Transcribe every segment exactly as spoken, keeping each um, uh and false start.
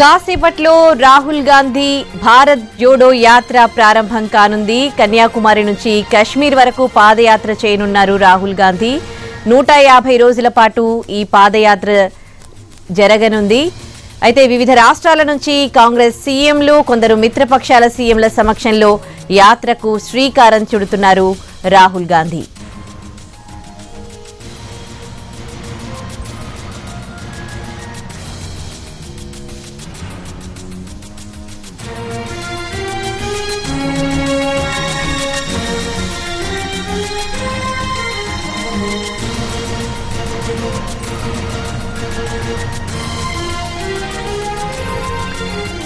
కాసేపట్లో రాహుల్ గాంధీ భారత్ జోడో యాత్ర ప్రారంభం కానుంది. కన్యాకుమారి నుంచి కశ్మీర్ వరకు పాదయాత్ర చేయనున్నారు రాహుల్ గాంధీ. నూట యాభై రోజుల పాటు ఈ పాదయాత్ర జరగనుంది. అయితే వివిధ రాష్ట్రాల నుంచి కాంగ్రెస్ సీఎంలు, కొందరు మిత్రపక్షాల సీఎంల సమక్షంలో యాత్రకు శ్రీకారం చుడుతున్నారు రాహుల్ గాంధీ.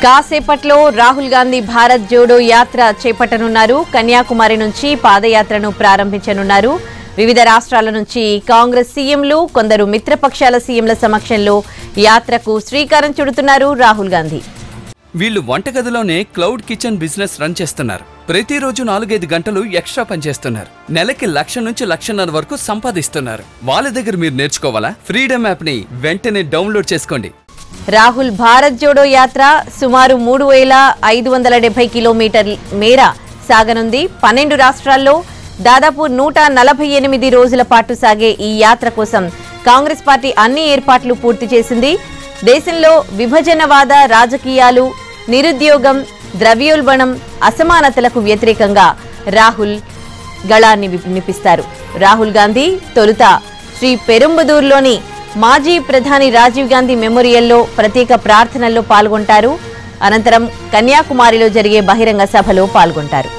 కాసేపట్లో రాహుల్ గాంధీ భారత్ జోడో యాత్ర చేపట్టనున్నారు. కన్యాకుమారి నుంచి పాదయాత్రను ప్రారంభించనున్నారు. వివిధ రాష్ట్రాల నుంచి కాంగ్రెస్ సీఎంలు, కొందరు మిత్రపక్షాల సీఎంల సమక్షంలో యాత్రకు శ్రీకారం చుడుతున్నారు రాహుల్ గాంధీ. వీళ్ళు వంటగదిలోనే క్లౌడ్ కిచెన్ బిజినెస్ రన్ చేస్తున్నారు. ప్రతిరోజు నాలుగైదు గంటలు ఎక్స్ట్రా పనిచేస్తున్నారు. నెలకి లక్ష నుంచి లక్షన్నర వరకు సంపాదిస్తున్నారు. వాళ్ళ దగ్గర మీరు నేర్చుకోవాలా? ఫ్రీడమ్ యాప్ ని వెంటనే డౌన్లోడ్ చేసుకోండి. రాహుల్ భారత్ జోడో యాత్ర సుమారు మూడు వేల ఐదు వందల డెబ్బై కిలోమీటర్ల మేర సాగనుంది. పన్నెండు రాష్ట్రాల్లో దాదాపు నూట నలభై ఎనిమిది రోజుల పాటు సాగే ఈ యాత్ర కోసం కాంగ్రెస్ పార్టీ అన్ని ఏర్పాట్లు పూర్తి చేసింది. దేశంలో విభజనవాద రాజకీయాలు, నిరుద్యోగం, ద్రవ్యోల్బణం, అసమానతలకు వ్యతిరేకంగా రాహుల్ గళాన్ని వినిపిస్తారు. రాహుల్ గాంధీ తొలుత శ్రీ పెరుంబదూరులోని మాజీ ప్రధాని రాజీవ్ గాంధీ మెమోరియల్లో ప్రత్యేక ప్రార్థనల్లో పాల్గొంటారు. అనంతరం కన్యాకుమారిలో జరిగే బహిరంగ సభలో పాల్గొంటారు.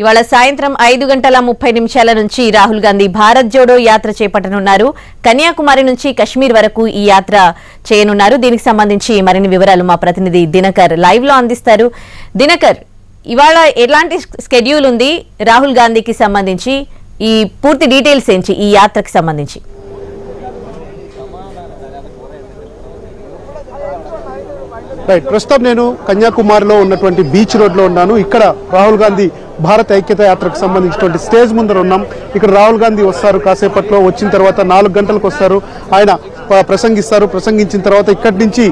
ఇవాళ సాయంత్రం ఐదు గంటల ముప్పై నిమిషాల నుంచి రాహుల్ గాంధీ భారత్ జోడో యాత్ర చేపట్టనున్నారు. కన్యాకుమారి నుంచి కశ్మీర్ వరకు ఈ యాత్ర చేయనున్నారు. దీనికి సంబంధించి మరిన్ని వివరాలు మా ప్రతినిధి దినకర్ లైవ్ లో అందిస్తారు. దినకర్, ఇవాళ ఎలాంటి స్కెడ్యూల్ ఉంది రాహుల్ గాంధీకి సంబంధించి? ఈ పూర్తి డీటెయిల్స్ ఏంటి ఈ యాత్రకు సంబంధించి? రైట్, ప్రస్తుతం నేను కన్యాకుమారిలో ఉన్నటువంటి బీచ్ రోడ్లో ఉన్నాను. ఇక్కడ రాహుల్ గాంధీ భారత్ ఐక్యత యాత్రకు సంబంధించినటువంటి స్టేజ్ ముందర ఉన్నాం. ఇక్కడ రాహుల్ గాంధీ వస్తారు. కాసేపట్లో వచ్చిన తర్వాత నాలుగు గంటలకు వస్తారు. ఆయన ప్రసంగిస్తారు. ప్రసంగించిన తర్వాత ఇక్కడి నుంచి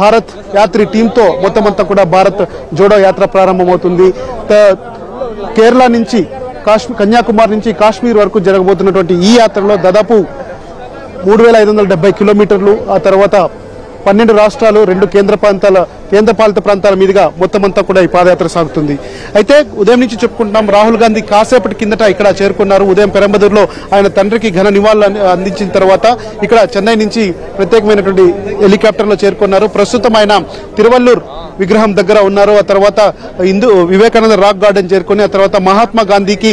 భారత్ యాత్రి టీంతో మొత్తం అంతా కూడా భారత్ జోడో యాత్ర ప్రారంభమవుతుంది. కేరళ నుంచి కాశ్మీర్, కన్యాకుమారి నుంచి కాశ్మీర్ వరకు జరగబోతున్నటువంటి ఈ యాత్రలో దాదాపు మూడు వేల ఐదు వందల డెబ్బై కిలోమీటర్లు, ఆ తర్వాత పన్నెండు రాష్ట్రాలు, రెండు కేంద్ర ప్రాంతాల కేంద్రపాలిత ప్రాంతాల మీదుగా మొత్తం అంతా కూడా ఈ పాదయాత్ర సాగుతుంది. అయితే ఉదయం నుంచి చెప్పుకుంటున్నాం, రాహుల్ గాంధీ కాసేపటి కిందట ఇక్కడ చేరుకున్నారు. ఉదయం పెరంబదూరులో ఆయన తండ్రికి ఘన నివాళులు అందించిన తర్వాత ఇక్కడ చెన్నై నుంచి ప్రత్యేకమైనటువంటి హెలికాప్టర్లో చేరుకున్నారు. ప్రస్తుతం ఆయన తిరువల్లూరు విగ్రహం దగ్గర ఉన్నారు. ఆ తర్వాత ఇందు వివేకానంద రాక్ గార్డెన్ చేరుకుని ఆ తర్వాత మహాత్మా గాంధీకి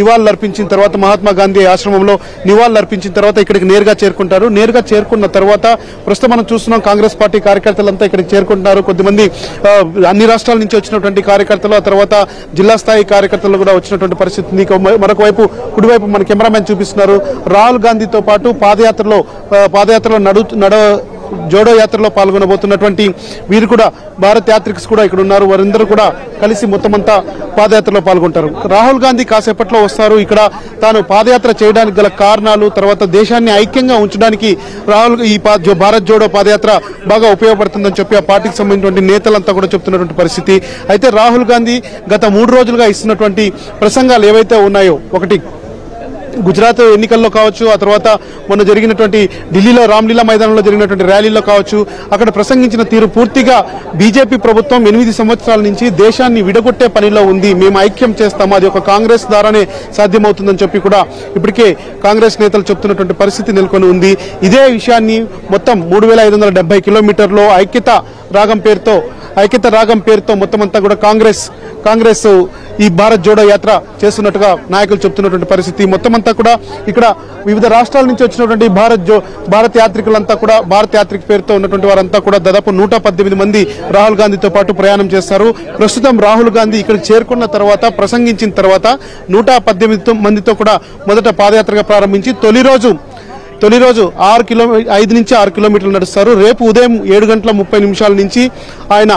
నివాళులు అర్పించిన తర్వాత మహాత్మా గాంధీ ఆశ్రమంలో నివాళులు అర్పించిన తర్వాత ఇక్కడికి నేరుగా చేరుకుంటారు. నేరుగా చేరుకున్న తర్వాత ప్రస్తుతం మనం చూస్తున్నాం, కాంగ్రెస్ పార్టీ కార్యకర్తలంతా ఇక్కడికి చేరుకుంటారు. కొద్దిమంది అన్ని రాష్ట్రాల నుంచి వచ్చినటువంటి కార్యకర్తలు, ఆ తర్వాత జిల్లా స్థాయి కార్యకర్తలు కూడా వచ్చినటువంటి పరిస్థితి. మరొక వైపు కుడివైపు మన కెమెరామెన్ చూపిస్తున్నారు, రాహుల్ గాంధీతో పాటు పాదయాత్రలో పాదయాత్రలో నడు నడ జోడో యాత్రలో పాల్గొనబోతున్నటువంటి వీరు కూడా భారత్ యాత్రికులు కూడా ఇక్కడ ఉన్నారు. వారందరూ కూడా కలిసి మొత్తం అంతా పాదయాత్రలో పాల్గొంటారు. రాహుల్ గాంధీ కాసేపట్లో వస్తారు. ఇక్కడ తాను పాదయాత్ర చేయడానికి గల కారణాలు, తర్వాత దేశాన్ని ఐక్యంగా ఉంచడానికి రాహుల్ ఈ భారత్ జోడో పాదయాత్ర బాగా ఉపయోగపడుతుందని చెప్పి ఆ పార్టీకి సంబంధించినటువంటి నేతలంతా కూడా చెప్తున్నటువంటి పరిస్థితి. అయితే రాహుల్ గాంధీ గత మూడు రోజులుగా ఇస్తున్నటువంటి ప్రసంగాలు ఏవైతే ఉన్నాయో, ఒకటి గుజరాత్ ఎన్నికల్లో కావచ్చు, ఆ తర్వాత మొన్న జరిగినటువంటి ఢిల్లీలో రామ్లీలా మైదానంలో జరిగినటువంటి ర్యాలీలో కావచ్చు, అక్కడ ప్రసంగించిన తీరు పూర్తిగా బీజేపీ ప్రభుత్వం ఎనిమిది సంవత్సరాల నుంచి దేశాన్ని విడగొట్టే పనిలో ఉంది, మేము ఐక్యం చేస్తాము, అది ఒక కాంగ్రెస్ ద్వారానే సాధ్యమవుతుందని చెప్పి కూడా ఇప్పటికే కాంగ్రెస్ నేతలు చెప్తున్నటువంటి పరిస్థితి నెలకొని ఉంది. ఇదే విషయాన్ని మొత్తం మూడు వేల ఐదు వందల డెబ్బై కిలోమీటర్లో ఐక్యత రాగం పేరుతో ఐక్యత రాగం పేరుతో మొత్తం అంతా కూడా కాంగ్రెస్ కాంగ్రెస్ ఈ భారత్ జోడో యాత్ర చేస్తున్నట్టుగా నాయకులు చెప్తున్నటువంటి పరిస్థితి మొత్తం అంతా కూడా ఇక్కడ వివిధ రాష్ట్రాల నుంచి వచ్చినటువంటి భారత్ జో భారత యాత్రికులంతా కూడా భారత యాత్రిక పేరుతో ఉన్నటువంటి వారంతా కూడా దాదాపు నూట పద్దెనిమిది మంది రాహుల్ గాంధీతో పాటు ప్రయాణం చేస్తారు. ప్రస్తుతం రాహుల్ గాంధీ ఇక్కడ చేరుకున్న తర్వాత ప్రసంగించిన తర్వాత నూట పద్దెనిమిది మందితో కూడా మొదట పాదయాత్రగా ప్రారంభించి తొలి రోజు తొలి రోజు ఆరు కిలో ఐదు నుంచి ఆరు కిలోమీటర్లు నడుస్తారు. రేపు ఉదయం ఏడు గంటల ముప్పై నిమిషాల నుంచి ఆయన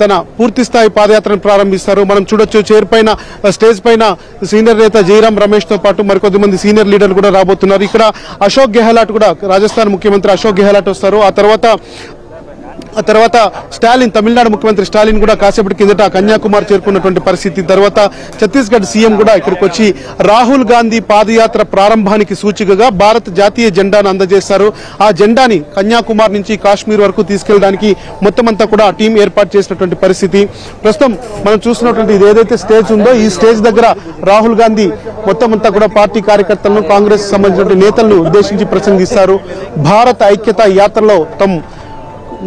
తన పూర్తి స్థాయి పాదయాత్రను ప్రారంభిస్తారు. మనం చూడొచ్చు చేరుపైన స్టేజ్ పైన సీనియర్ నేత జయరాం రమేష్ తో పాటు మరికొద్దిమంది సీనియర్ లీడర్లు కూడా రాబోతున్నారు. ఇక్కడ అశోక్ గెహ్లాట్ కూడా రాజస్థాన్ ముఖ్యమంత్రి అశోక్ గెహ్లాట్ వస్తారు. ఆ తర్వాత ఆ తర్వాత స్టాలిన్ తమిళనాడు ముఖ్యమంత్రి స్టాలిన్ కూడా కాసేపటి కిందట కన్యాకుమారి చేరుకున్నటువంటి పరిస్థితి. తర్వాత ఛత్తీస్గఢ్ సీఎం కూడా ఇక్కడికి వచ్చి రాహుల్ గాంధీ పాదయాత్ర ప్రారంభానికి సూచికగా భారత జాతీయ జెండాను అందజేస్తారు. ఆ జెండాని కన్యాకుమారి నుంచి కాశ్మీర్ వరకు తీసుకెళ్లడానికి మొత్తం అంతా కూడా టీం ఏర్పాటు చేసినటువంటి పరిస్థితి. ప్రస్తుతం మనం చూసినటువంటి ఇది ఏదైతే స్టేజ్ ఉందో ఈ స్టేజ్ దగ్గర రాహుల్ గాంధీ మొత్తం అంతా కూడా పార్టీ కార్యకర్తలను కాంగ్రెస్ సంబంధించిన నేతలను ఉద్దేశించి ప్రసంగిస్తారు. భారత ఐక్యతా యాత్రలో తమ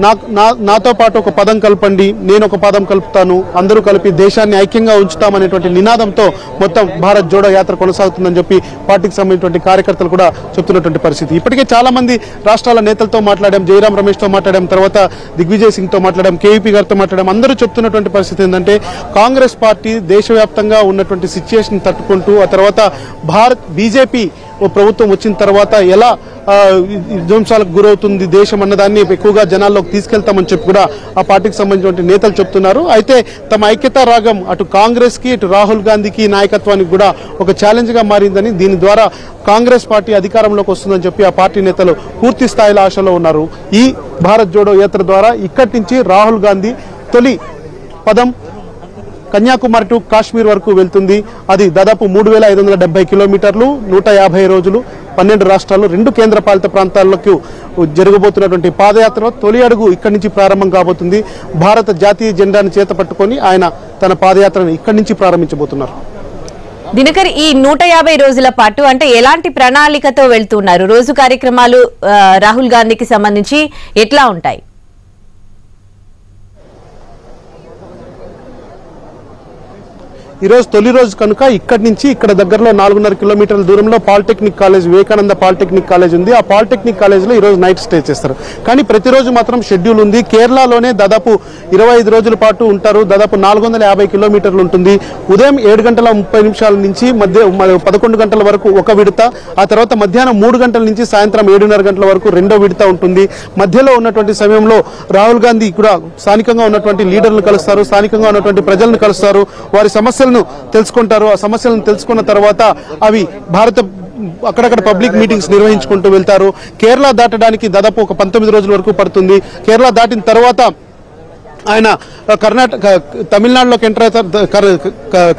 నా నా నాతో పాటు ఒక పదం కలపండి, నేను ఒక పదం కలుపుతాను, అందరూ కలిపి దేశాన్ని ఐక్యంగా ఉంచుతామనేటువంటి నినాదంతో మొత్తం భారత్ జోడో యాత్ర కొనసాగుతుందని చెప్పి పార్టీకి సంబంధించిన కార్యకర్తలు కూడా చెప్తున్నటువంటి పరిస్థితి. ఇప్పటికే చాలా మంది రాష్ట్రాల నేతలతో మాట్లాడాం, జయరాం రమేష్తో మాట్లాడాం, తర్వాత దిగ్విజయ్ సింగ్తో మాట్లాడాం, కేవీపీ గారితో మాట్లాడాం. అందరూ చెప్తున్నటువంటి పరిస్థితి ఏంటంటే కాంగ్రెస్ పార్టీ దేశవ్యాప్తంగా ఉన్నటువంటి సిచ్యుయేషన్ తట్టుకుంటూ ఆ తర్వాత భారత్ బీజేపీ ప్రభుత్వం వచ్చిన తర్వాత ఎలా విధ్వంసాలకు గురవుతుంది దేశం అన్నదాన్ని ఎక్కువగా జనాల్లోకి తీసుకెళ్తామని చెప్పి కూడా ఆ పార్టీకి సంబంధించిన నేతలు చెప్తున్నారు. అయితే తమ ఐక్యతా రాగం అటు కాంగ్రెస్కి ఇటు రాహుల్ గాంధీకి నాయకత్వానికి కూడా ఒక ఛాలెంజ్గా మారిందని దీని ద్వారా కాంగ్రెస్ పార్టీ అధికారంలోకి వస్తుందని చెప్పి ఆ పార్టీ నేతలు పూర్తి స్థాయిలో ఆశలో ఉన్నారు. ఈ భారత్ జోడో యాత్ర ద్వారా ఇక్కడి నుంచి రాహుల్ గాంధీ తొలి పదం కన్యాకుమారి టు కాశ్మీర్ వరకు వెళ్తుంది. అది దాదాపు మూడు వేల ఐదు వందల డెబ్బై కిలోమీటర్లు, నూట యాభై రోజులు, పన్నెండు రాష్ట్రాలు, రెండు కేంద్ర పాలిత ప్రాంతాలకు జరగబోతున్నటువంటి పాదయాత్రలో తొలి అడుగు ఇక్కడి నుంచి ప్రారంభం కాబోతుంది. భారత జాతీయ జెండాను చేత పట్టుకొని ఆయన తన పాదయాత్రను ఇక్కడి నుంచి ప్రారంభించబోతున్నారు. దినకర్, ఈ నూట యాభై రోజుల పాటు అంటే ఎలాంటి ప్రణాళికతో వెళ్తున్నారు? రోజు కార్యక్రమాలు రాహుల్ గాంధీకి సంబంధించి ఎట్లా ఉంటాయి? ఈరోజు తొలి రోజు కనుక ఇక్కడి నుంచి ఇక్కడ దగ్గరలో నాలుగున్నర కిలోమీటర్ల దూరంలో polytechnic college, Vivekananda polytechnic college ఉంది. ఆ పాలిటెక్నిక్ కాలేజ్లో ఈరోజు నైట్ స్టే చేస్తారు. కానీ ప్రతిరోజు మాత్రం షెడ్యూల్ ఉంది. కేరళలోనే దాదాపు ఇరవై ఐదు రోజుల పాటు ఉంటారు. దాదాపు నాలుగు వందల యాభై కిలోమీటర్లు ఉంటుంది. ఉదయం ఏడు గంటల ముప్పై నిమిషాల నుంచి మధ్య పదకొండు గంటల వరకు ఒక విడత, ఆ తర్వాత మధ్యాహ్నం మూడు గంటల నుంచి సాయంత్రం ఏడున్నర గంటల వరకు రెండో విడత ఉంటుంది. మధ్యలో ఉన్నటువంటి సమయంలో రాహుల్ గాంధీ కూడా స్థానికంగా ఉన్నటువంటి లీడర్లు కలుస్తారు, స్థానికంగా ఉన్నటువంటి ప్రజలను కలుస్తారు, వారి సమస్యలు తెలుసుకుంటారు. ఆ సమస్యలను తెలుసుకున్న తర్వాత అవి భారత అక్కడక్కడ పబ్లిక్ మీటింగ్స్ నిర్వహించుకుంటూ వెళ్తారు. కేరళ దాటడానికి దాదాపు ఒక పంతొమ్మిది రోజుల వరకు పడుతుంది. కేరళ దాటిన తర్వాత ఆయన కర్ణాటక తమిళనాడులోకి ఎంటర్ అవుతారు,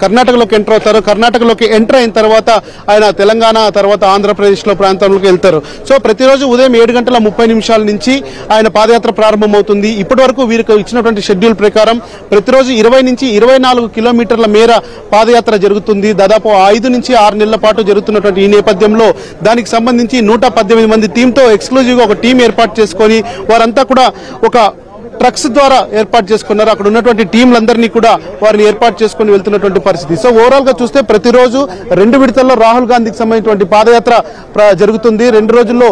కర్ణాటకలోకి ఎంటర్ అవుతారు. కర్ణాటకలోకి ఎంటర్ అయిన తర్వాత ఆయన తెలంగాణ, తర్వాత ఆంధ్రప్రదేశ్లో ప్రాంతంలోకి వెళ్తారు. సో ప్రతిరోజు ఉదయం ఏడు గంటల ముప్పై నిమిషాల నుంచి ఆయన పాదయాత్ర ప్రారంభమవుతుంది. ఇప్పటి వరకు వీరికి ఇచ్చినటువంటి షెడ్యూల్ ప్రకారం ప్రతిరోజు ఇరవై నుంచి ఇరవై నాలుగు కిలోమీటర్ల మేర పాదయాత్ర జరుగుతుంది. దాదాపు ఐదు నుంచి ఆరు నెలల పాటు జరుగుతున్నటువంటి ఈ నేపథ్యంలో దానికి సంబంధించి నూట పద్దెనిమిది మంది టీంతో ఎక్స్క్లూజివ్గా ఒక టీం ఏర్పాటు చేసుకొని వారంతా కూడా ఒక ట్రక్స్ ద్వారా ఏర్పాటు చేసుకున్నారు. అక్కడ ఉన్నటువంటి టీంలందరినీ కూడా వారిని ఏర్పాటు చేసుకుని వెళ్తున్నటువంటి పరిస్థితి. సో ఓవరాల్ గా చూస్తే ప్రతిరోజు రెండు విడతల్లో రాహుల్ గాంధీకి సంబంధించిన పాదయాత్ర జరుగుతుంది. రెండు రోజుల్లో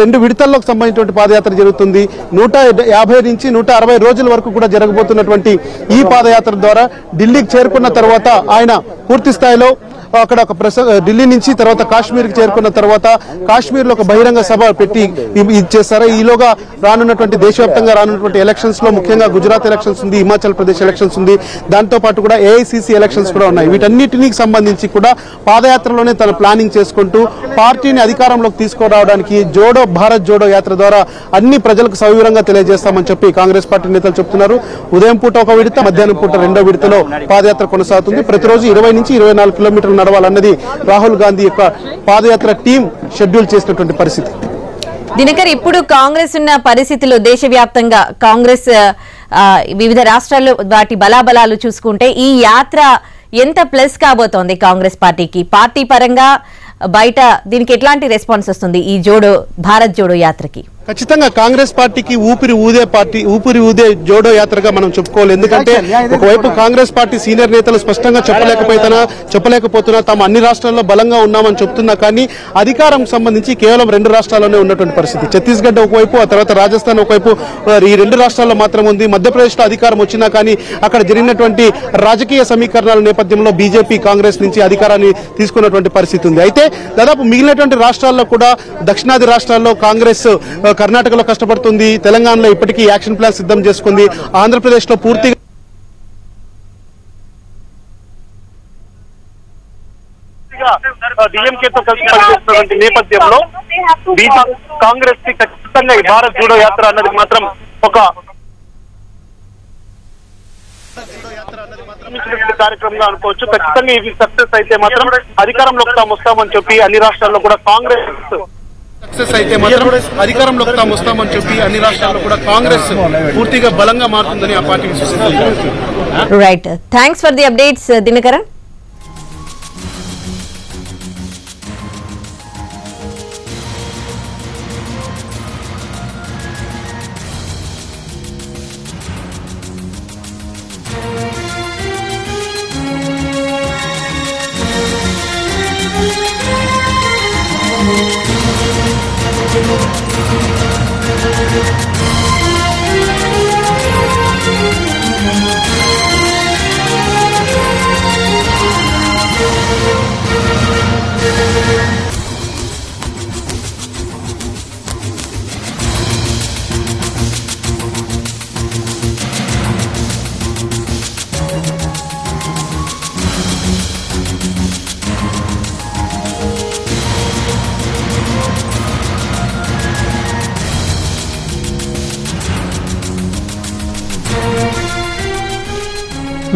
రెండు విడతల్లోకి సంబంధించిన పాదయాత్ర జరుగుతుంది. నూట యాభై నుంచి నూట అరవై రోజుల వరకు కూడా జరగబోతున్నటువంటి ఈ పాదయాత్ర ద్వారా ఢిల్లీకి చేరుకున్న తర్వాత ఆయన పూర్తి స్థాయిలో అక్కడ ఒక ప్రస ఢిల్లీ నుంచి తర్వాత కాశ్మీర్కి చేరుకున్న తర్వాత కాశ్మీర్లో ఒక బహిరంగ సభ పెట్టి ఇచ్చేస్తారు. ఈలోగా రానున్నటువంటి దేశవ్యాప్తంగా రానున్నటువంటి ఎలక్షన్స్ లో ముఖ్యంగా గుజరాత్ ఎలక్షన్స్ ఉంది, హిమాచల్ ప్రదేశ్ ఎలక్షన్స్ ఉంది, దాంతో పాటు కూడా ఏఐసిసి ఎలక్షన్స్ కూడా ఉన్నాయి. వీటన్నిటికి సంబంధించి కూడా పాదయాత్రలోనే తన ప్లానింగ్ చేసుకుంటూ పార్టీని అధికారంలోకి తీసుకురావడానికి జోడో భారత్ జోడో యాత్ర ద్వారా అన్ని ప్రజలకు సవివరంగా తెలియజేస్తామని చెప్పి కాంగ్రెస్ పార్టీ నేతలు చెప్తున్నారు. ఉదయం పూట ఒక విడత, మధ్యాహ్నం పూట రెండో విడతలో పాదయాత్ర కొనసాగుతుంది. ప్రతిరోజు ఇరవై నుంచి ఇరవై నాలుగు కిలోమీటర్లు నడవాలన్నది రాహుల్ గాంధీ యొక్క పాదయాత్ర టీం షెడ్యూల్ చేసినటువంటి పరిస్థితి. దినకర్, ఇప్పుడు కాంగ్రెస్ ఉన్న పరిస్థితుల్లో దేశవ్యాప్తంగా కాంగ్రెస్ వివిధ రాష్ట్రాల్లో వాటి బలాబలాలు చూసుకుంటే ఈ యాత్ర ఎంత ప్లస్ కాబోతోంది కాంగ్రెస్ పార్టీకి? పార్టీ పరంగా బయట దీనికి ఎట్లాంటి రెస్పాన్స్ వస్తుంది ఈ జోడో భారత్ జోడో యాత్రకి? ఖచ్చితంగా కాంగ్రెస్ పార్టీకి ఊపిరి ఊదే పార్టీ ఊపిరి ఊదే జోడో యాత్రగా మనం చెప్పుకోవాలి. ఎందుకంటే ఒకవైపు కాంగ్రెస్ పార్టీ సీనియర్ నేతలు స్పష్టంగా చెప్పలేకపోతున్నా చెప్పలేకపోతున్నా తాము అన్ని రాష్ట్రాల్లో బలంగా ఉన్నామని చెప్తున్నా కానీ అధికారం సంబంధించి కేవలం రెండు రాష్ట్రాల్లోనే ఉన్నటువంటి పరిస్థితి. ఛత్తీస్గఢ్ ఒకవైపు, ఆ తర్వాత రాజస్థాన్ ఒకవైపు, ఈ రెండు రాష్ట్రాల్లో మాత్రం ఉంది. మధ్యప్రదేశ్లో అధికారం వచ్చినా కానీ అక్కడ జరిగినటువంటి రాజకీయ సమీకరణాల నేపథ్యంలో బీజేపీ కాంగ్రెస్ నుంచి అధికారాన్ని తీసుకున్నటువంటి పరిస్థితి ఉంది. అయితే దాదాపు మిగిలినటువంటి రాష్ట్రాల్లో కూడా దక్షిణాది రాష్ట్రాల్లో కాంగ్రెస్ కర్ణాటకలో కష్టపడుతుంది, తెలంగాణలో ఇప్పటికీ యాక్షన్ ప్లాన్ సిద్ధం చేసుకుంది, ఆంధ్రప్రదేశ్ లో పూర్తిగా డిఎంకేతో కలిసి పనిచేస్తున్నటువంటి నేపథ్యంలో కాంగ్రెస్ కి ఖచ్చితంగా ఈ భారత్ జోడో యాత్ర అన్నది మాత్రం ఒక కార్యక్రమంగా అనుకోవచ్చు. ఖచ్చితంగా ఇది సక్సెస్ అయితే మాత్రం అధికారంలోకి తాము వస్తామని చెప్పి అన్ని రాష్ట్రాల్లో కూడా కాంగ్రెస్ సక్సెస్ అయితే మాత్రం అధికారంలోకి తాము వస్తామని చెప్పి అన్ని రాష్ట్రాల్లో కూడా కాంగ్రెస్ పూర్తిగా బలంగా మారుతుందని ఆ పార్టీ విశ్వసిస్తుంది. Right, thanks for the updates Dinakaran.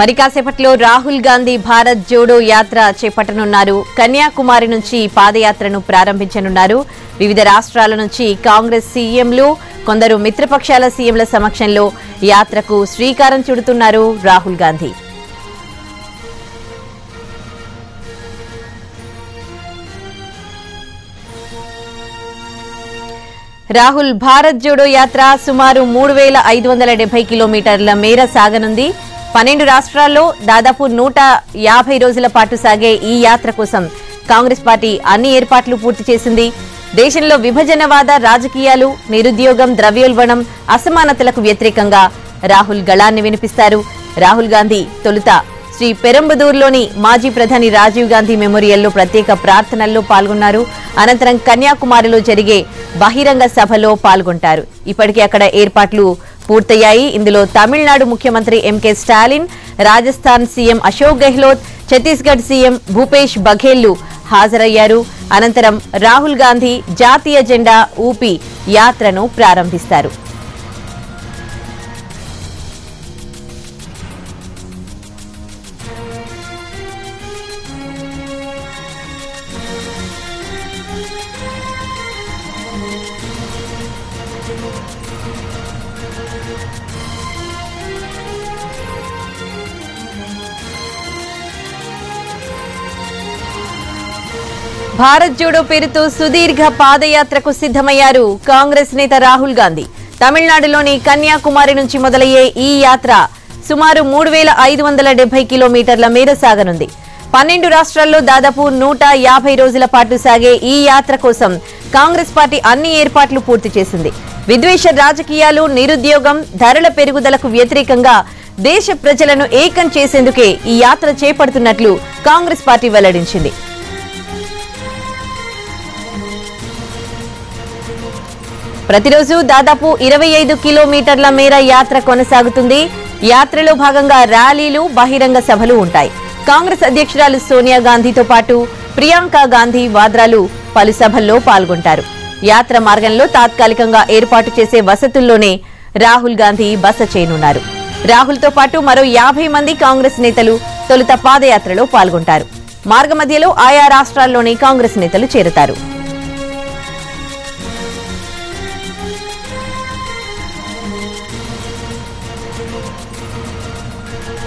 మరి కాసేపట్లో రాహుల్ గాంధీ భారత్ జోడో యాత్ర చేపట్టనున్నారు. కన్యాకుమారి నుంచి పాదయాత్రను ప్రారంభించనున్నారు. వివిధ రాష్ట్రాల నుంచి కాంగ్రెస్ సీఎంలు, కొందరు మిత్రపక్షాల సీఎంల సమక్షంలో యాత్రకు శ్రీకారం చుడుతున్నారు రాహుల్ గాంధీ. రాహుల్ భారత్ జోడో యాత్ర సుమారు మూడు వేల ఐదు వందల డెబ్బై కిలోమీటర్ల మేర సాగనుంది. పన్నెండు రాష్ట్రాల్లో దాదాపు నూట యాభై రోజుల పాటు సాగే ఈ యాత్ర కోసం కాంగ్రెస్ పార్టీ అన్ని ఏర్పాట్లు పూర్తి చేసింది. దేశంలో విభజనవాద రాజకీయాలు, నిరుద్యోగం, ద్రవ్యోల్బణం, అసమానతలకు వ్యతిరేకంగా రాహుల్ గళాన్ని వినిపిస్తారు. రాహుల్ గాంధీ తొలుత శ్రీ పెరంబదూరులోని మాజీ ప్రధాని రాజీవ్ గాంధీ మెమోరియల్లో ప్రత్యేక ప్రార్థనల్లో పాల్గొన్నారు. అనంతరం కన్యాకుమారిలో జరిగే బహిరంగ సభలో పాల్గొంటారు. ఇప్పటికే అక్కడ ఏర్పాట్లు పూర్తయ్యాయి. ఇందులో తమిళనాడు ముఖ్యమంత్రి MK Stalin, Rajasthan CM Ashok Gehlot, Chhattisgarh CM Bhupesh బఘేళ్లు హాజరయ్యారు. అనంతరం రాహుల్ గాంధీ జాతీయ జెండా ఊపి యాత్రను ప్రారంభిస్తారు. భారత్ జోడో పేరుతో సుదీర్ఘ పాదయాత్రకు సిద్ధమయ్యారు కాంగ్రెస్ నేత రాహుల్ గాంధీ. తమిళనాడులోని కన్యాకుమారి నుంచి మొదలయ్యే ఈ యాత్ర సుమారు మూడు వేల ఐదు వందల డెబ్బై కిలోమీటర్ల మేర సాగనుంది. పన్నెండు రాష్ట్రాల్లో దాదాపు నూట యాభై రోజుల పాటు సాగే ఈ యాత్ర కోసం కాంగ్రెస్ పార్టీ అన్ని ఏర్పాట్లు పూర్తి చేసింది. విద్వేష రాజకీయాలు, నిరుద్యోగం, ధరల పెరుగుదలకు వ్యతిరేకంగా దేశ ప్రజలను ఏకం చేసేందుకే ఈ యాత్ర చేపడుతున్నట్లు కాంగ్రెస్ పార్టీ వెల్లడించింది. ప్రతిరోజు దాదాపు ఇరవై ఐదు కిలోమీటర్ల మేర యాత్ర కొనసాగుతుంది. యాత్రలో భాగంగా ర్యాలీలు, బహిరంగ సభలు ఉంటాయి. కాంగ్రెస్ అధ్యక్షురాలు సోనియా గాంధీతో పాటు ప్రియాంక గాంధీ వాద్రాలు పలు సభల్లో పాల్గొంటారు. యాత్ర మార్గంలో తాత్కాలికంగా ఏర్పాటు చేసే వసతుల్లోనే రాహుల్ గాంధీ బస చేయనున్నారు. రాహుల్తో పాటు మరో యాభై మంది కాంగ్రెస్ నేతలు తొలుత పాదయాత్రలో పాల్గొంటారు. మార్గమధ్యలో ఆయా రాష్ట్రాల్లోని కాంగ్రెస్ నేతలు చేరుతారు.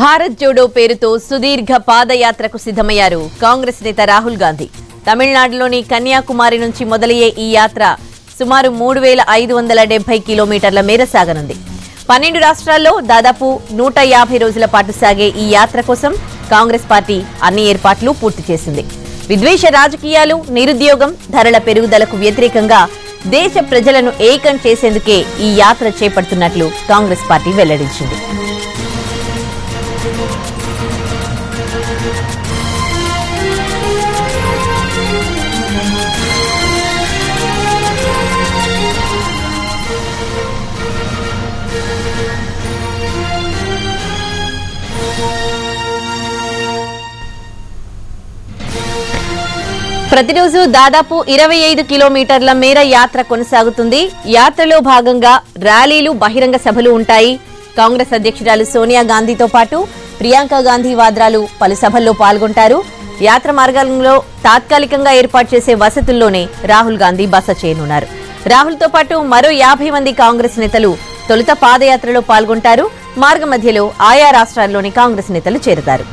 భారత్ జోడో పేరుతో సుదీర్ఘ పాదయాత్రకు సిద్ధమయ్యారు కాంగ్రెస్ నేత రాహుల్ గాంధీ. తమిళనాడులోని కన్యాకుమారి నుంచి మొదలయ్యే ఈ యాత్ర సుమారు మూడు వేల ఐదు వందల డెబ్బై కిలోమీటర్ల మేర సాగనుంది. పన్నెండు రాష్ట్రాల్లో దాదాపు నూట యాభై రోజుల పాటు సాగే ఈ యాత్ర కోసం కాంగ్రెస్ పార్టీ అన్ని ఏర్పాట్లు పూర్తి చేసింది. విద్వేష రాజకీయాలు, నిరుద్యోగం, ధరల పెరుగుదలకు వ్యతిరేకంగా దేశ ప్రజలను ఏకం చేసేందుకే ఈ యాత్ర చేపడుతున్నట్లు కాంగ్రెస్ పార్టీ వెల్లడించింది. ప్రతిరోజు దాదాపు ఇరవై ఐదు కిలోమీటర్ల మేర యాత్ర కొనసాగుతుంది. యాత్రలో భాగంగా ర్యాలీలు, బహిరంగ సభలు ఉంటాయి. కాంగ్రెస్ అధ్యక్షురాలు సోనియా గాంధీతో పాటు ప్రియాంక గాంధీ వాద్రాలు పలు సభల్లో పాల్గొంటారు. యాత్ర మార్గాల్లో తాత్కాలికంగా ఏర్పాటు చేసే వసతుల్లోనే రాహుల్ గాంధీ బస చేయనున్నారు. రాహుల్తో పాటు మరో యాభై మంది కాంగ్రెస్ నేతలు తొలుత పాదయాత్రలో పాల్గొంటారు. మార్గ మధ్యలో ఆయా రాష్ట్రాల్లోని కాంగ్రెస్ నేతలు చేరుతారు.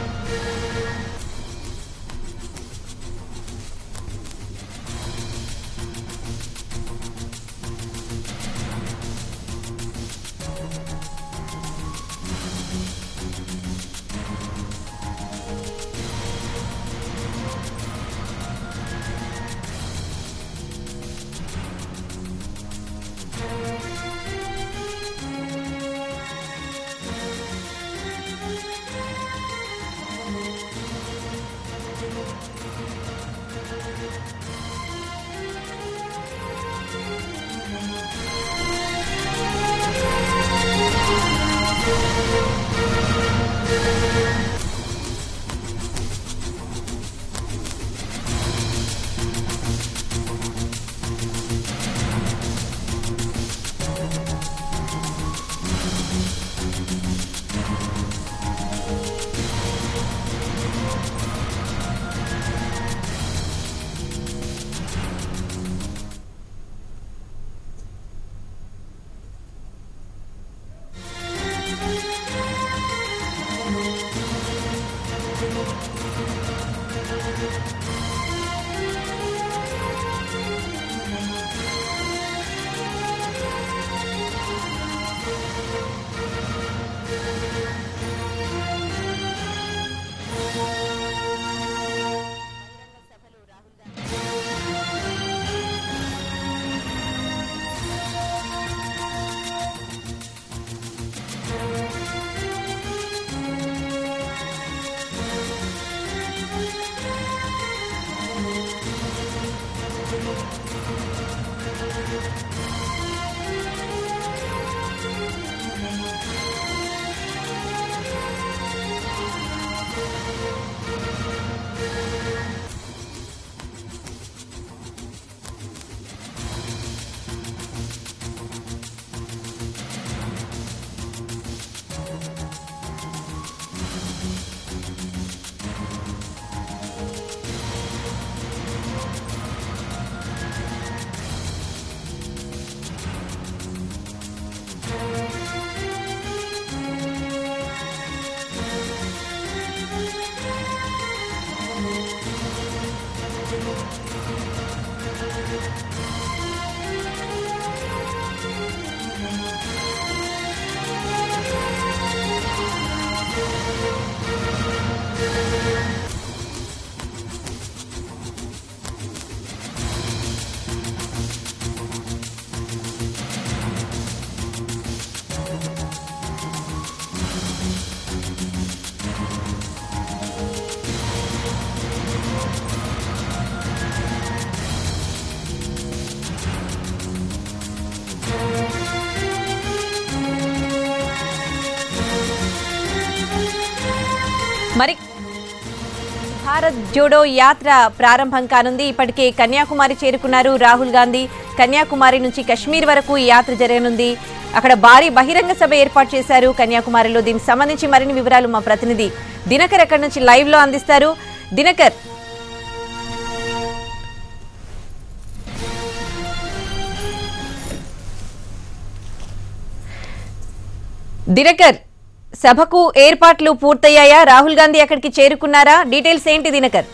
మరి భారత్ జోడో యాత్ర ప్రారంభం కానుంది. ఇప్పటికే కన్యాకుమారి చేరుకున్నారు రాహుల్ గాంధీ. కన్యాకుమారి నుంచి కశ్మీర్ వరకు ఈ యాత్ర జరగనుంది. అక్కడ భారీ బహిరంగ సభ ఏర్పాటు చేశారు కన్యాకుమారిలో. దీనికి సంబంధించి మరిన్ని వివరాలు మా ప్రతినిధి దినకర్ అక్కడి నుంచి లైవ్ లో అందిస్తారు. దినకర్, దినకర్ సభకు ఏర్పాట్లు పూర్తయ్యాయా? రాహుల్ గాంధీ అక్కడికి చేరుకున్నారా? డీటెయిల్స్ ఏంటి దినకర్?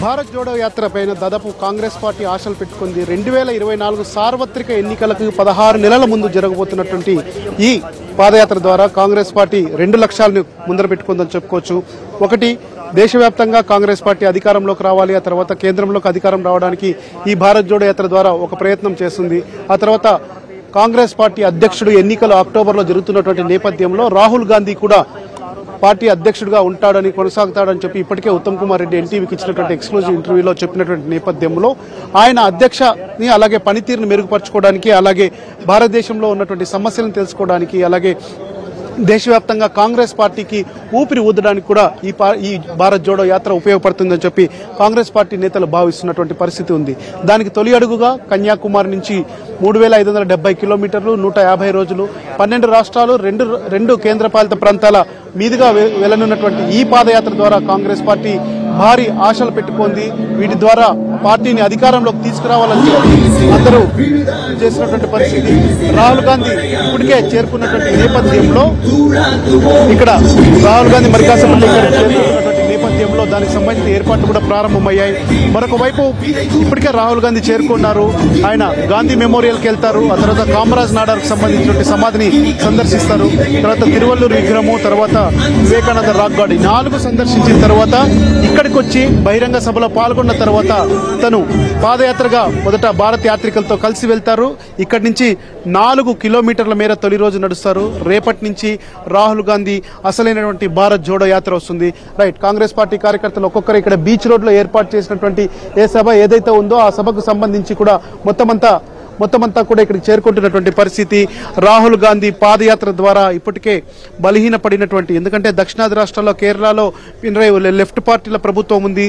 భారత్ జోడో యాత్ర పైన దాదాపు కాంగ్రెస్ పార్టీ ఆశలు పెట్టుకుంది. రెండు వేల ఇరవై నాలుగు సార్వత్రిక ఎన్నికలకు పదహారు నెలల ముందు జరగబోతున్నటువంటి ఈ పాదయాత్ర ద్వారా కాంగ్రెస్ పార్టీ రెండు లక్ష్యాలను ముందర పెట్టుకుందని చెప్పుకోవచ్చు. ఒకటి, దేశవ్యాప్తంగా కాంగ్రెస్ పార్టీ అధికారంలోకి రావాలి, ఆ తర్వాత కేంద్రంలోకి అధికారం రావడానికి ఈ భారత్ జోడో యాత్ర ద్వారా ఒక ప్రయత్నం చేస్తుంది. ఆ తర్వాత కాంగ్రెస్ పార్టీ అధ్యక్షుడు ఎన్నికలు అక్టోబర్లో జరుగుతున్నటువంటి నేపథ్యంలో రాహుల్ గాంధీ కూడా పార్టీ అధ్యక్షుడిగా ఉంటాడని కొనసాగుతాడని చెప్పి ఇప్పటికే ఉత్తమ్ కుమార్ రెడ్డి ఎన్టీవీకి ఇచ్చినటువంటి ఎక్స్క్లూజివ్ ఇంటర్వ్యూలో చెప్పినటువంటి నేపథ్యంలో ఆయన అధ్యక్షని అలాగే పనితీరును మెరుగుపరచుకోవడానికి, అలాగే భారతదేశంలో ఉన్నటువంటి సమస్యలను తెలుసుకోవడానికి, అలాగే దేశవ్యాప్తంగా కాంగ్రెస్ పార్టీకి ఊపిరి ఊదడానికి కూడా ఈ ఈ భారత్ జోడో యాత్ర ఉపయోగపడుతుందని చెప్పి కాంగ్రెస్ పార్టీ నేతలు భావిస్తున్నటువంటి పరిస్థితి ఉంది. దానికి తొలి అడుగుగా కన్యాకుమారి నుంచి మూడు వేల ఐదు వందల డెబ్బై కిలోమీటర్లు, నూట యాభై రోజులు, పన్నెండు రాష్ట్రాలు, రెండు రెండు కేంద్రపాలిత ప్రాంతాల మీదుగా వెళ్లనున్నటువంటి ఈ పాదయాత్ర ద్వారా కాంగ్రెస్ పార్టీ భారీ ఆశలు పెట్టుకుంది. వీటి ద్వారా పార్టీని అధికారంలోకి తీసుకురావాలని అందరూ చేసినటువంటి పరిస్థితి. రాహుల్ గాంధీ ఇప్పటికే చేరుకున్నటువంటి నేపథ్యంలో ఇక్కడ రాహుల్ గాంధీ మరి కాసేపట్లో చేరుకున్నటువంటి నేపథ్యంలో దానికి సంబంధించిన ఏర్పాట్లు కూడా ప్రారంభమయ్యాయి. మరొక వైపు ఇప్పటికే రాహుల్ గాంధీ చేరుకున్నారు. ఆయన గాంధీ మెమోరియల్కి వెళ్తారు, ఆ తర్వాత కామరాజ్ నాడార్కు సంబంధించినటువంటి సమాధిని సందర్శిస్తారు, తర్వాత తిరువల్లూరు విగ్రహము, తర్వాత వివేకానంద రాక్ గార్డెన్, నాలుగు సందర్శించిన తర్వాత ఇక్కడికి వచ్చి బహిరంగ సభలో పాల్గొన్న తర్వాత తను పాదయాత్రగా మొదట భారత యాత్రికులతో కలిసి వెళ్తారు. ఇక్కడి నుంచి నాలుగు కిలోమీటర్ల మేర తొలి రోజు నడుస్తారు. రేపటి నుంచి రాహుల్ గాంధీ అసలైనటువంటి భారత్ జోడో యాత్ర వస్తుంది. రైట్, కాంగ్రెస్ పార్టీ కార్యకర్తలు ఒక్కొక్కరు ఇక్కడ బీచ్ రోడ్లో ఏర్పాటు చేసినటువంటి ఏ సభ ఏదైతే ఉందో ఆ సభకు సంబంధించి కూడా మొత్తం అంతా మొత్తం అంతా కూడా ఇక్కడికి చేరుకుంటున్నటువంటి పరిస్థితి. రాహుల్ గాంధీ పాదయాత్ర ద్వారా ఇప్పటికే బలహీన పడినటువంటి, ఎందుకంటే దక్షిణాది రాష్ట్రాల్లో కేరళలో పినరై లెఫ్ట్ పార్టీల ప్రభుత్వం ఉంది,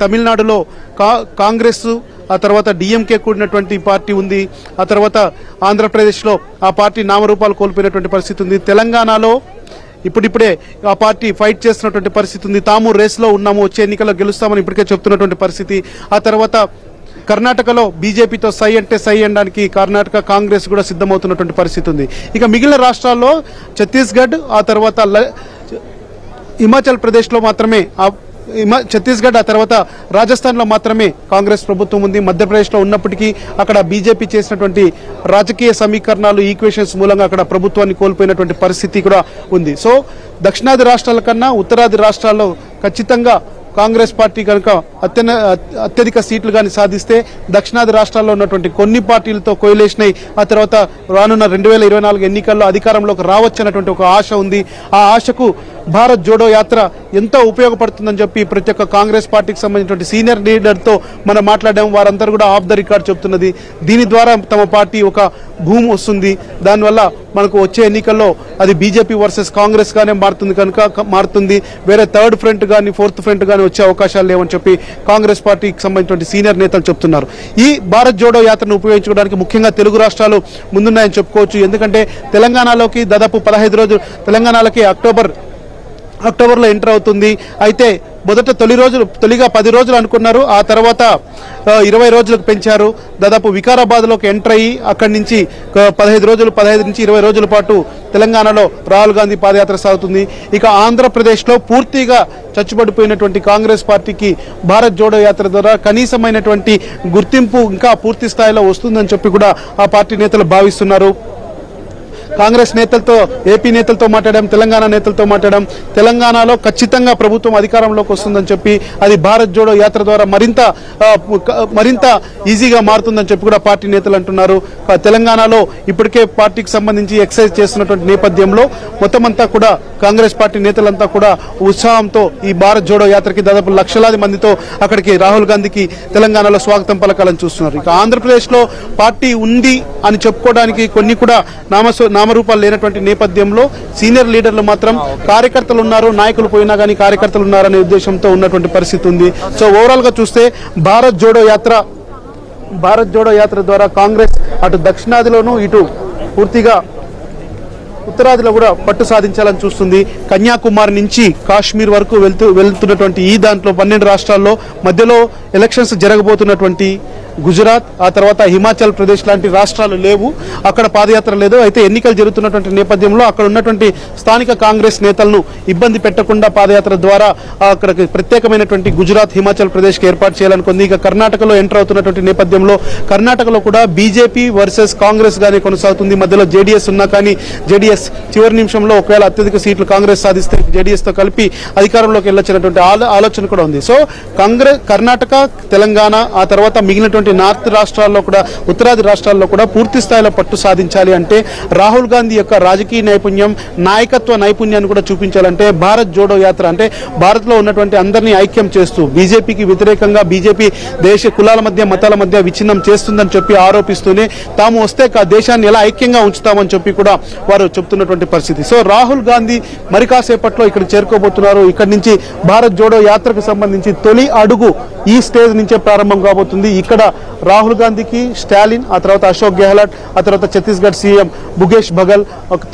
తమిళనాడులో కా కాంగ్రెస్ ఆ తర్వాత డిఎంకే కూడినటువంటి పార్టీ ఉంది, ఆ తర్వాత ఆంధ్రప్రదేశ్లో ఆ పార్టీ నామరూపాలు కోల్పోయినటువంటి పరిస్థితి ఉంది, తెలంగాణలో ఇప్పుడిప్పుడే ఆ పార్టీ ఫైట్ చేస్తున్నటువంటి పరిస్థితి ఉంది, తాము రేస్లో ఉన్నాము, వచ్చే ఎన్నికల్లో గెలుస్తామని ఇప్పటికే చెప్తున్నటువంటి పరిస్థితి. ఆ తర్వాత కర్ణాటకలో బీజేపీతో సై అంటే సై అనడానికి కర్ణాటక కాంగ్రెస్ కూడా సిద్ధమవుతున్నటువంటి పరిస్థితి ఉంది. ఇక మిగిలిన రాష్ట్రాల్లో ఛత్తీస్గఢ్, ఆ తర్వాత హిమాచల్ ప్రదేశ్లో మాత్రమే ఛత్తీస్గఢ్ ఆ తర్వాత రాజస్థాన్లో మాత్రమే కాంగ్రెస్ ప్రభుత్వం ఉంది. మధ్యప్రదేశ్లో ఉన్నప్పటికీ అక్కడ బీజేపీ చేసినటువంటి రాజకీయ సమీకరణాలు, ఈక్వేషన్స్ మూలంగా అక్కడ ప్రభుత్వాన్ని కోల్పోయినటువంటి పరిస్థితి కూడా ఉంది. సో దక్షిణాది రాష్ట్రాల కన్నా ఉత్తరాది రాష్ట్రాల్లో ఖచ్చితంగా కాంగ్రెస్ పార్టీ కనుక అత్యన అత్యధిక సీట్లు కానీ సాధిస్తే దక్షిణాది రాష్ట్రాల్లో ఉన్నటువంటి కొన్ని పార్టీలతో కోయలేసినాయి, ఆ తర్వాత రానున్న రెండు వేల ఇరవై నాలుగు ఎన్నికల్లో అధికారంలోకి రావచ్చన్నటువంటి ఒక ఆశ ఉంది. ఆ ఆశకు భారత్ జోడో యాత్ర ఎంతో ఉపయోగపడుతుందని చెప్పి ప్రతి ఒక్క కాంగ్రెస్ పార్టీకి సంబంధించిన సీనియర్ లీడర్తో మనం మాట్లాడాము. వారందరూ కూడా ఆఫ్ ద రికార్డ్ చెప్తున్నది దీని ద్వారా తమ పార్టీ ఒక భూమి వస్తుంది, దానివల్ల మనకు వచ్చే ఎన్నికల్లో అది బీజేపీ వర్సెస్ కాంగ్రెస్గానే మారుతుంది కనుక మారుతుంది వేరే థర్డ్ ఫ్రంట్ కానీ ఫోర్త్ ఫ్రంట్ కానీ వచ్చే అవకాశాలు లేవని చెప్పి కాంగ్రెస్ పార్టీకి సంబంధించిన సీనియర్ నేతలు చెప్తున్నారు. ఈ భారత్ జోడో యాత్రను ఉపయోగించుకోవడానికి ముఖ్యంగా తెలుగు రాష్ట్రాలు ముందున్నాయని చెప్పుకోవచ్చు. ఎందుకంటే తెలంగాణలోకి దాదాపు పదహైదు రోజులు తెలంగాణలోకి అక్టోబర్ అక్టోబర్లో ఎంటర్ అవుతుంది. అయితే మొదట తొలి రోజులు తొలిగా పది రోజులు అనుకున్నారు, ఆ తర్వాత ఇరవై రోజులకు పెంచారు. దాదాపు వికారాబాద్లోకి ఎంటర్ అయ్యి అక్కడి నుంచి పదహైదు రోజులు పదహైదు నుంచి ఇరవై రోజుల పాటు తెలంగాణలో రాహుల్ గాంధీ పాదయాత్ర సాగుతుంది. ఇక ఆంధ్రప్రదేశ్లో పూర్తిగా చచ్చుబడిపోయినటువంటి కాంగ్రెస్ పార్టీకి భారత్ జోడో యాత్ర ద్వారా కనీసమైనటువంటి గుర్తింపు ఇంకా పూర్తి స్థాయిలో వస్తుందని చెప్పి కూడా ఆ పార్టీ నేతలు భావిస్తున్నారు. కాంగ్రెస్ నేతలతో, ఏపీ నేతలతో మాట్లాడాం, తెలంగాణ నేతలతో మాట్లాడాం. తెలంగాణలో ఖచ్చితంగా ప్రభుత్వం అధికారంలోకి వస్తుందని చెప్పి అది భారత్ జోడో యాత్ర ద్వారా మరింత మరింత ఈజీగా మారుతుందని చెప్పి కూడా పార్టీ నేతలు అంటున్నారు. తెలంగాణలో ఇప్పటికే పార్టీకి సంబంధించి ఎక్సైజ్ చేస్తున్నటువంటి నేపథ్యంలో మొత్తం అంతా కూడా కాంగ్రెస్ పార్టీ నేతలంతా కూడా ఉత్సాహంతో ఈ భారత్ జోడో యాత్రకి దాదాపు లక్షలాది మందితో అక్కడికి రాహుల్ గాంధీకి తెలంగాణలో స్వాగతం పలకాలని చూస్తున్నారు. ఇక ఆంధ్రప్రదేశ్లో పార్టీ ఉంది అని చెప్పుకోవడానికి కొన్ని కూడా నామస్వ నామరూపాలు లేనటువంటి నేపథ్యంలో సీనియర్ లీడర్లు మాత్రం కార్యకర్తలు ఉన్నారు, నాయకులు పోయినా గానీ కార్యకర్తలు ఉన్నారనే ఉద్దేశంతో ఉన్నటువంటి పరిస్థితి ఉంది. సో ఓవరాల్ గా చూస్తే భారత్ జోడో యాత్ర భారత్ జోడో యాత్ర ద్వారా కాంగ్రెస్ అటు దక్షిణాదిలోనూ ఇటు పూర్తిగా ఉత్తరాదిలో కూడా పట్టు సాధించాలని చూస్తుంది. కన్యాకుమారి నుంచి కాశ్మీర్ వరకు వెళ్తూ వెళ్తున్నటువంటి ఈ దాంట్లో పన్నెండు రాష్ట్రాల్లో మధ్యలో ఎలక్షన్స్ జరగబోతున్నటువంటి గుజరాత్, ఆ తర్వాత హిమాచల్ ప్రదేశ్ లాంటి రాష్ట్రాలు లేవు, అక్కడ పాదయాత్ర లేదు. అయితే ఎన్నికలు జరుగుతున్నటువంటి నేపథ్యంలో అక్కడ ఉన్నటువంటి స్థానిక కాంగ్రెస్ నేతలను ఇబ్బంది పెట్టకుండా పాదయాత్ర ద్వారా అక్కడికి ప్రత్యేకమైనటువంటి గుజరాత్, హిమాచల్ ప్రదేశ్కి ఏర్పాటు చేయాలనుకుంది. ఇక కర్ణాటకలో ఎంటర్ అవుతున్నటువంటి నేపథ్యంలో కర్ణాటకలో కూడా బీజేపీ వర్సెస్ కాంగ్రెస్ గానే కొనసాగుతుంది. మధ్యలో జేడీఎస్ ఉన్నా కానీ జేడీఎస్ చివరి నిమిషంలో ఒకవేళ అత్యధిక సీట్లు కాంగ్రెస్ సాధిస్తే జేడీఎస్తో కలిపి అధికారంలోకి వెళ్ళొచ్చినటువంటి ఆలోచన కూడా ఉంది. సో కాంగ్రెస్ కర్ణాటక, తెలంగాణ, ఆ తర్వాత మిగిలినటువంటి నార్త్ రాష్ట్రాల్లో కూడా ఉత్తరాది రాష్ట్రాల్లో కూడా పూర్తి స్థాయిలో పట్టు సాధించాలి అంటే రాహుల్ గాంధీ యొక్క రాజకీయ నైపుణ్యం, నాయకత్వ నైపుణ్యాన్ని కూడా చూపించాలంటే భారత్ జోడో యాత్ర అంటే భారత్లో ఉన్నటువంటి అందరినీ ఐక్యం చేస్తూ బీజేపీకి వ్యతిరేకంగా బీజేపీ దేశ కులాల మధ్య మతాల మధ్య విచ్ఛిన్నం చేస్తుందని చెప్పి ఆరోపిస్తూనే తాము వస్తే దేశాన్ని ఎలా ఐక్యంగా ఉంచుతామని చెప్పి కూడా వారు చెబుతున్నటువంటి పరిస్థితి. సో రాహుల్ గాంధీ మరి కాసేపట్లో ఇక్కడ చేరుకోబోతున్నారు. ఇక్కడి నుంచి భారత్ జోడో యాత్రకు సంబంధించి తొలి అడుగు ఈ స్టేజ్ నుంచే ప్రారంభం కాబోతుంది. ఇక్కడ రాహుల్ గాంధీకి స్టాలిన్, ఆ తర్వాత అశోక్ గెహ్లాట్, ఆ తర్వాత ఛత్తీస్గఢ్ సీఎం భూపేష్ బగల్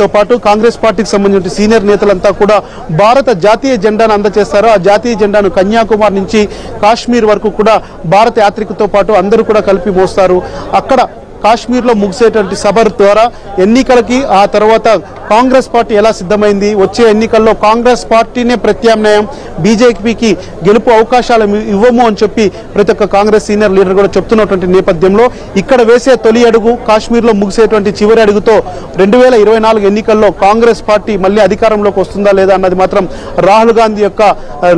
తో పాటు కాంగ్రెస్ పార్టీకి సంబంధించిన సీనియర్ నేతలంతా కూడా భారత జాతీయ జెండాను అందజేస్తారు. ఆ జాతీయ జెండాను కన్యాకుమారి నుంచి కాశ్మీర్ వరకు కూడా భారత యాత్రికతో పాటు అందరూ కూడా కలిపి మోస్తారు. అక్కడ కాశ్మీర్లో ముగిసేటువంటి సభ ద్వారా ఎన్నికలకి ఆ తర్వాత కాంగ్రెస్ పార్టీ ఎలా సిద్ధమైంది, వచ్చే ఎన్నికల్లో కాంగ్రెస్ పార్టీనే ప్రత్యామ్నాయం, బీజేపీకి గెలుపు అవకాశాలు ఇవ్వము అని చెప్పి ప్రతి ఒక్క కాంగ్రెస్ సీనియర్ లీడర్ కూడా చెప్తున్నటువంటి నేపథ్యంలో ఇక్కడ వేసే తొలి అడుగు, కాశ్మీర్లో ముగిసేటువంటి చివరి అడుగుతో రెండు వేల ఇరవై నాలుగు ఎన్నికల్లో కాంగ్రెస్ పార్టీ మళ్ళీ అధికారంలోకి వస్తుందా లేదా అన్నది మాత్రం రాహుల్ గాంధీ యొక్క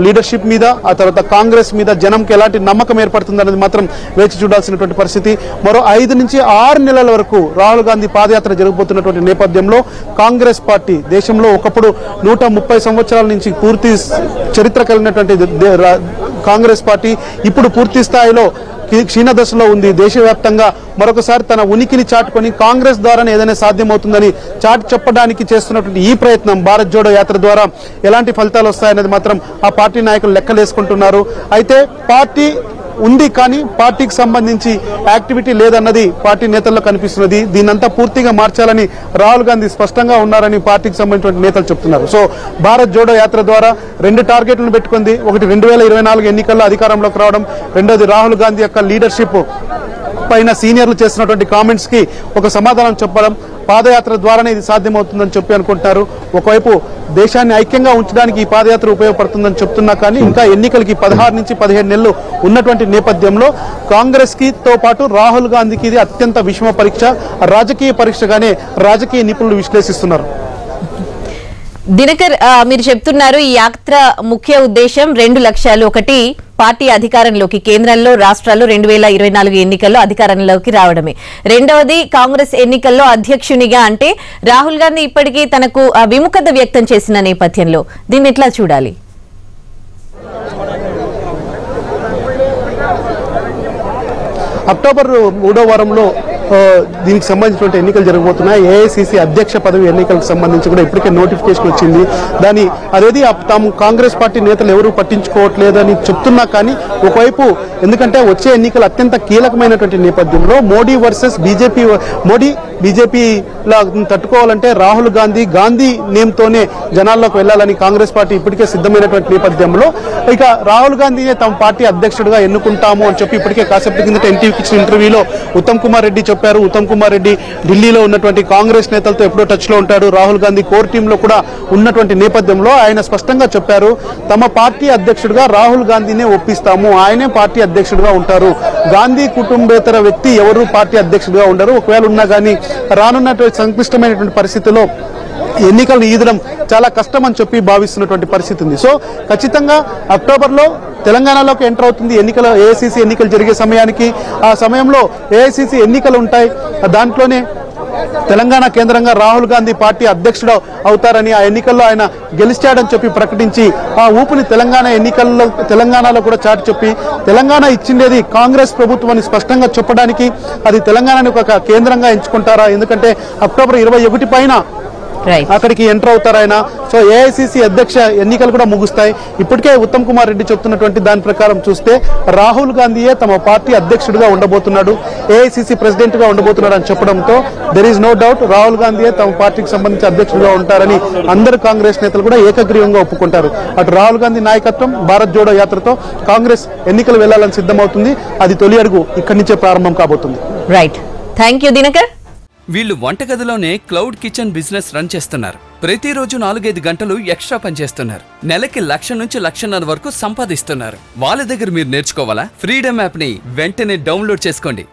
లీడర్షిప్ మీద, ఆ తర్వాత కాంగ్రెస్ మీద జనంకి ఎలాంటి నమ్మకం ఏర్పడుతుందన్నది మాత్రం వేచి చూడాల్సినటువంటి పరిస్థితి. మరో ఐదు నుంచి ఆరు నెలల వరకు రాహుల్ గాంధీ పాదయాత్ర జరగబోతున్నటువంటి నేపథ్యంలో కాంగ్రెస్ పార్టీ దేశంలో ఒకప్పుడు నూట ముప్పై సంవత్సరాల నుంచి పూర్తి చరిత్ర కలిగినటువంటి కాంగ్రెస్ పార్టీ ఇప్పుడు పూర్తి స్థాయిలో క్షీణదశలో ఉంది. దేశవ్యాప్తంగా మరొకసారి తన ఉనికిని చాటుకొని కాంగ్రెస్ ద్వారానే ఏదైనా సాధ్యమవుతుందని చాటి చెప్పడానికి చేస్తున్నటువంటి ఈ ప్రయత్నం భారత్ జోడో యాత్ర ద్వారా ఎలాంటి ఫలితాలు వస్తాయనేది మాత్రం ఆ పార్టీ నాయకులు లెక్కలేసుకుంటున్నారు. అయితే పార్టీ ఉంది కానీ పార్టీకి సంబంధించి యాక్టివిటీ లేదన్నది పార్టీ నేతల్లో కనిపిస్తున్నది. దీన్నంతా పూర్తిగా మార్చాలని రాహుల్ గాంధీ స్పష్టంగా ఉన్నారని పార్టీకి సంబంధించిన నేతలు చెప్తున్నారు. సో భారత్ జోడో యాత్ర ద్వారా రెండు టార్గెట్లను పెట్టుకుంది. ఒకటి రెండు వేల ఇరవై నాలుగు ఎన్నికల్లో అధికారంలోకి రావడం, రెండోది రాహుల్ గాంధీ యొక్క లీడర్షిప్ పైన సీనియర్లు చేసినటువంటి కామెంట్స్ కి ఒక సమాధానం చెప్పడం. పాదయాత్ర ద్వారానే ఇది సాధ్యమవుతుందని చెప్పి అనుకుంటున్నారు. ఒకవైపు దేశాన్ని ఐక్యంగా ఉంచడానికి ఈ పాదయాత్ర ఉపయోగపడుతుందని చెప్తున్నా కానీ ఇంకా ఎన్నికలకి పదహారు నుంచి పదిహేడు నెలలు ఉన్నటువంటి నేపథ్యంలో కాంగ్రెస్ కి తో పాటు రాహుల్ గాంధీకి ఇది అత్యంత విషమ పరీక్ష, రాజకీయ పరీక్షగానే రాజకీయ నిపుణులు విశ్లేషిస్తున్నారు. దినకర్, మీరు చెప్తున్నారు ఈ యాత్ర ముఖ్య ఉద్దేశం రెండు లక్ష్యాలు. ఒకటి, పార్టీ అధికారంలోకి కేంద్రంలో రాష్ట్రాల్లో రెండు వేల ఇరవై నాలుగు ఎన్నికల్లో అధికారంలోకి రావడమే. రెండవది కాంగ్రెస్ ఎన్నికల్లో అధ్యక్షునిగా, అంటే రాహుల్ గాంధీ ఇప్పటికీ తనకు విముఖత వ్యక్తం చేసిన నేపథ్యంలో దీన్ని ఎట్లా చూడాలి? అక్టోబర్ మూడో వారంలో దీనికి సంబంధించినటువంటి ఎన్నికలు జరగబోతున్నాయి. ఏఐసిసి అధ్యక్ష పదవి ఎన్నికలకు సంబంధించి కూడా ఇప్పటికే నోటిఫికేషన్ వచ్చింది. దాని అదేది తాము కాంగ్రెస్ పార్టీ నేతలు ఎవరూ పట్టించుకోవట్లేదని చెప్తున్నా కానీ ఒకవైపు ఎందుకంటే వచ్చే ఎన్నికలు అత్యంత కీలకమైనటువంటి నేపథ్యంలో మోడీ వర్సెస్ బీజేపీ, మోడీ బీజేపీలా తట్టుకోవాలంటే రాహుల్ గాంధీ గాంధీ నేమ్తోనే జనాల్లోకి వెళ్లాలని కాంగ్రెస్ పార్టీ ఇప్పటికే సిద్ధమైనటువంటి నేపథ్యంలో ఇక రాహుల్ గాంధీనే తమ పార్టీ అధ్యక్షుడిగా ఎన్నుకుంటాము అని చెప్పి ఇప్పటికే కాసేపటి కిందట ఎన్టీవీకి ఇచ్చిన ఇంటర్వ్యూలో ఉత్తమ్ కుమార్ రెడ్డి చెప్పారు. ఉత్తమ్ కుమార్ రెడ్డి ఢిల్లీలో ఉన్నటువంటి కాంగ్రెస్ నేతలతో ఎప్పుడో టచ్ లో ఉంటాడు, రాహుల్ గాంధీ కోర్ టీంలో కూడా ఉన్నటువంటి నేపథ్యంలో ఆయన స్పష్టంగా చెప్పారు తమ పార్టీ అధ్యక్షుడిగా రాహుల్ గాంధీనే ఒప్పిస్తాము, ఆయనే పార్టీ అధ్యక్షుడిగా ఉంటారు, గాంధీ కుటుంబేతర వ్యక్తి ఎవరు పార్టీ అధ్యక్షుడిగా ఉండరు, ఒకవేళ ఉన్నా కానీ రానున్నటువంటి సంక్లిష్టమైనటువంటి పరిస్థితుల్లో ఎన్నికలను ఈదడం చాలా కష్టం అని చెప్పి భావిస్తున్నటువంటి పరిస్థితి ఉంది. సో ఖచ్చితంగా అక్టోబర్లో తెలంగాణలోకి ఎంటర్ అవుతుంది ఎన్నికల ఏఐసిసి ఎన్నికలు జరిగే సమయానికి. ఆ సమయంలో ఏఐసిసి ఎన్నికలు ఉంటాయి, దాంట్లోనే తెలంగాణ కేంద్రంగా రాహుల్ గాంధీ పార్టీ అధ్యక్షుడు అవుతారని ఆ ఎన్నికల్లో ఆయన గెలుస్తాడని చెప్పి ప్రకటించి ఆ ఊపుని తెలంగాణ ఎన్నికల్లో తెలంగాణలో కూడా చాటి చెప్పి తెలంగాణ ఇచ్చిందేది కాంగ్రెస్ ప్రభుత్వాన్ని స్పష్టంగా చెప్పడానికి అది తెలంగాణని ఒక కేంద్రంగా ఎంచుకుంటారా ఎందుకంటే అక్టోబర్ ఇరవై ఒకటి పైన అక్కడికి ఎంటర్ అవుతారు ఆయన సో ఏఐసీసీ అధ్యక్ష ఎన్నికలు కూడా ముగుస్తాయి ఇప్పటికే ఉత్తమ్ కుమార్ రెడ్డి చెప్తున్నటువంటి దాని ప్రకారం చూస్తే రాహుల్ గాంధీయే తమ పార్టీ అధ్యక్షుడిగా ఉండబోతున్నాడు ఏఐసీసీ ప్రెసిడెంట్ గా ఉండబోతున్నాడు అని చెప్పడంతో there is no doubt Rahul గాంధీయే తమ పార్టీకి సంబంధించి అధ్యక్షుడిగా ఉంటారని అందరు కాంగ్రెస్ నేతలు కూడా ఏకగ్రీవంగా ఒప్పుకుంటారు అటు రాహుల్ గాంధీ నాయకత్వం భారత్ జోడో యాత్రతో కాంగ్రెస్ ఎన్నికలు వెళ్లాలని సిద్ధమవుతుంది అది తొలి అడుగు ఇక్కడి నుంచే ప్రారంభం కాబోతుంది రైట్ థాంక్యూ దినకర్ వీళ్ళు వంటగదిలోనే క్లౌడ్ కిచెన్ బిజినెస్ రన్ చేస్తున్నారు ప్రతిరోజు నాలుగైదు గంటలు ఎక్స్ట్రా పనిచేస్తున్నారు నెలకి లక్ష నుంచి లక్షన్నర వరకు సంపాదిస్తున్నారు వాళ్ళ దగ్గర మీరు నేర్చుకోవాలా ఫ్రీడమ్ యాప్ ని వెంటనే డౌన్లోడ్ చేసుకోండి।